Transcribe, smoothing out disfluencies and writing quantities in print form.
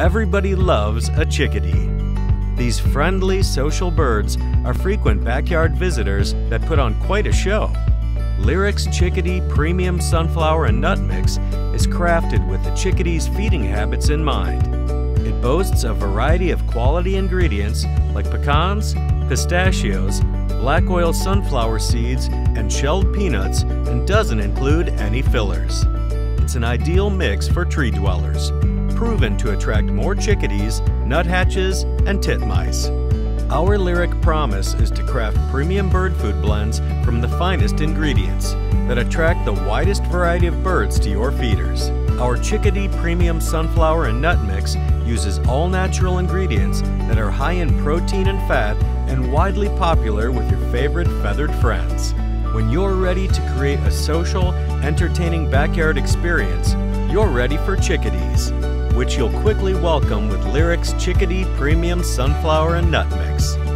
Everybody loves a chickadee. These friendly, social birds are frequent backyard visitors that put on quite a show. Lyric's Chickadee Premium Sunflower and Nut Mix is crafted with the chickadee's feeding habits in mind. It boasts a variety of quality ingredients like pecans, pistachios, black oil sunflower seeds, and shelled peanuts, and doesn't include any fillers. It's an ideal mix for tree dwellers, proven to attract more chickadees, nuthatches, and titmice. Our Lyric promise is to craft premium bird food blends from the finest ingredients that attract the widest variety of birds to your feeders. Our Chickadee Premium Sunflower and Nut Mix uses all natural ingredients that are high in protein and fat and widely popular with your favorite feathered friends. When you're ready to create a social, entertaining backyard experience, you're ready for chickadees, which you'll quickly welcome with Lyric's Chickadee Premium Sunflower and Nut Mix.